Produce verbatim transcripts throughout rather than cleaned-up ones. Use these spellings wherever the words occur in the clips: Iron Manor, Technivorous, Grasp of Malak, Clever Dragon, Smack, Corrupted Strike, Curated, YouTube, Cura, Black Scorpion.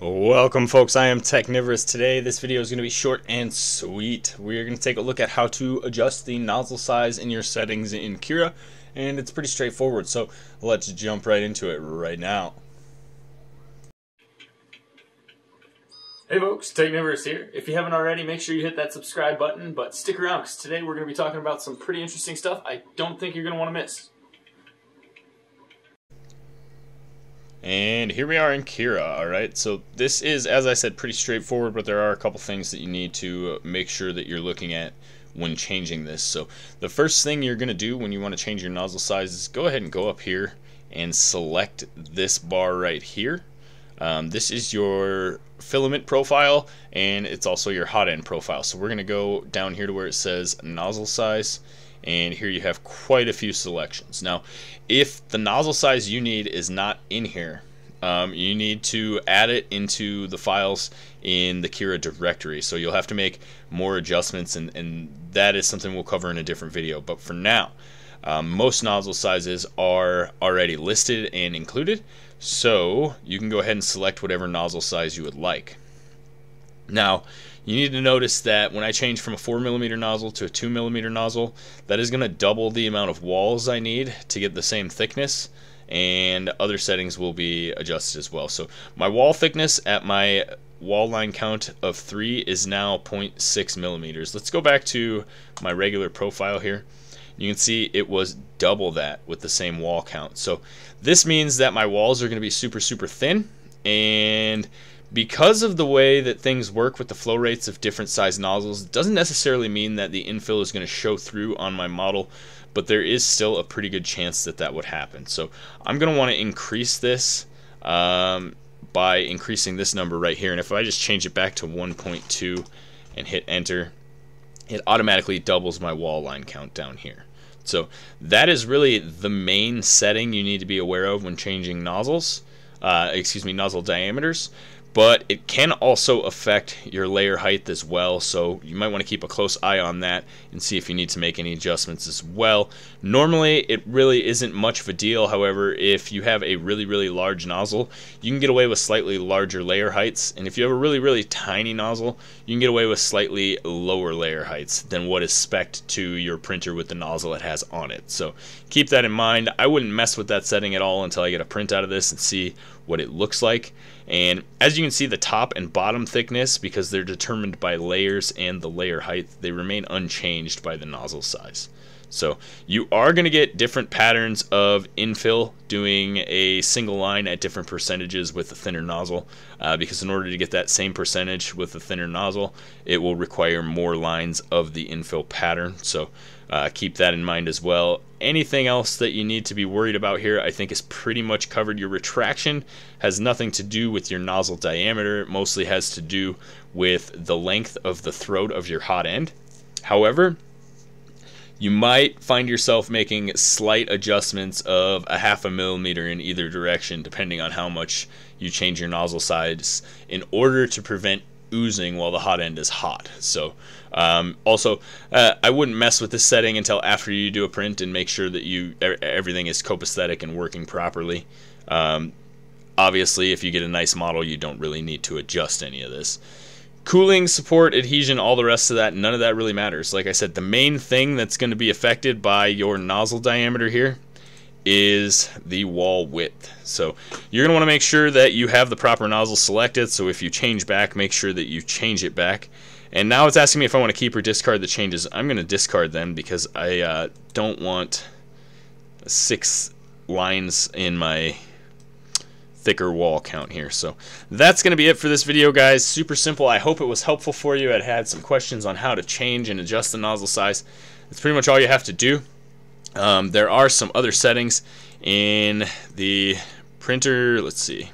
Welcome folks, I am Technivorous. Today this video is going to be short and sweet. We're going to take a look at how to adjust the nozzle size in your settings in Cura, and it's pretty straightforward, so let's jump right into it right now. Hey folks, Technivorous here. If you haven't already, make sure you hit that subscribe button, but stick around because today we're going to be talking about some pretty interesting stuff I don't think you're going to want to miss. And here we are in Cura. Alright, so this is, as I said, pretty straightforward, but there are a couple things that you need to make sure that you're looking at when changing this. So the first thing you're going to do when you want to change your nozzle size is go ahead and go up here and select this bar right here. Um, this is your filament profile, and it's also your hot end profile. So we're going to go down here to where it says nozzle size, and here you have quite a few selections. Now, if the nozzle size you need is not in here, um, you need to add it into the files in the Cura directory. So you'll have to make more adjustments, and, and that is something we'll cover in a different video. But for now, um, most nozzle sizes are already listed and included, so you can go ahead and select whatever nozzle size you would like. Now, you need to notice that when I change from a four millimeter nozzle to a two millimeter nozzle, that is going to double the amount of walls I need to get the same thickness, and other settings will be adjusted as well. So my wall thickness at my wall line count of three is now zero point six millimeters. Let's go back to my regular profile here. You can see it was double that with the same wall count. So this means that my walls are going to be super, super thin, and because of the way that things work with the flow rates of different size nozzles, it doesn't necessarily mean that the infill is going to show through on my model, but there is still a pretty good chance that that would happen. So I'm going to want to increase this um, by increasing this number right here. And if I just change it back to one point two and hit enter, it automatically doubles my wall line count down here. So that is really the main setting you need to be aware of when changing nozzles, uh, excuse me, nozzle diameters. But it can also affect your layer height as well, so you might want to keep a close eye on that and see if you need to make any adjustments as well. Normally, it really isn't much of a deal. However, if you have a really, really large nozzle, you can get away with slightly larger layer heights. And if you have a really, really tiny nozzle, you can get away with slightly lower layer heights than what is spec'd to your printer with the nozzle it has on it. So keep that in mind. I wouldn't mess with that setting at all until I get a print out of this and see what it looks like. And as you can see, the top and bottom thickness, because they're determined by layers and the layer height, they remain unchanged by the nozzle size. So you are going to get different patterns of infill doing a single line at different percentages with a thinner nozzle, uh, because in order to get that same percentage with a thinner nozzle, it will require more lines of the infill pattern. So uh, keep that in mind as well. Anything else that you need to be worried about here, I think, is pretty much covered. Your retraction has nothing to do with your nozzle diameter. It mostly has to do with the length of the throat of your hot end. However, you might find yourself making slight adjustments of a half a millimeter in either direction, depending on how much you change your nozzle size, in order to prevent oozing while the hot end is hot. So um, also uh, I wouldn't mess with this setting until after you do a print and make sure that you er everything is copacetic and working properly. Um, obviously, if you get a nice model, you don't really need to adjust any of this. Cooling, support, adhesion, all the rest of that, none of that really matters. Like I said, the main thing that's going to be affected by your nozzle diameter here is the wall width. So you're going to want to make sure that you have the proper nozzle selected, so if you change back, make sure that you change it back. And now it's asking me if I want to keep or discard the changes. I'm going to discard them because I uh, don't want six lines in my thicker wall count here. So that's going to be it for this video, guys. Super simple. I hope it was helpful for you. I had some questions on how to change and adjust the nozzle size. That's pretty much all you have to do. Um, there are some other settings in the printer. Let's see,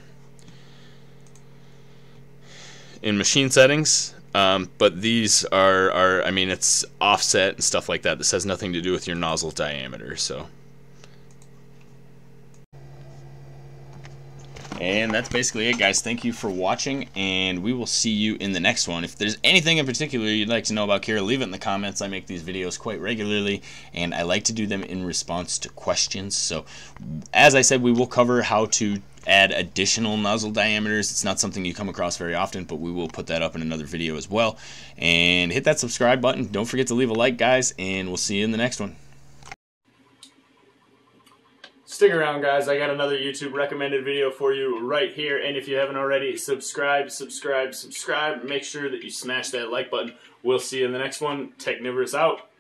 in machine settings, um, but these are, are I mean, it's offset and stuff like that. This has nothing to do with your nozzle diameter. So, and that's basically it, guys. Thank you for watching, and we will see you in the next one. If there's anything in particular you'd like to know about Cura, leave it in the comments. I make these videos quite regularly, and I like to do them in response to questions. So as I said, we will cover how to add additional nozzle diameters. It's not something you come across very often, but we will put that up in another video as well. And hit that subscribe button. Don't forget to leave a like, guys, and we'll see you in the next one. Stick around, guys. I got another YouTube recommended video for you right here. And if you haven't already, subscribe, subscribe, subscribe. Make sure that you smash that like button. We'll see you in the next one. Technivorous out.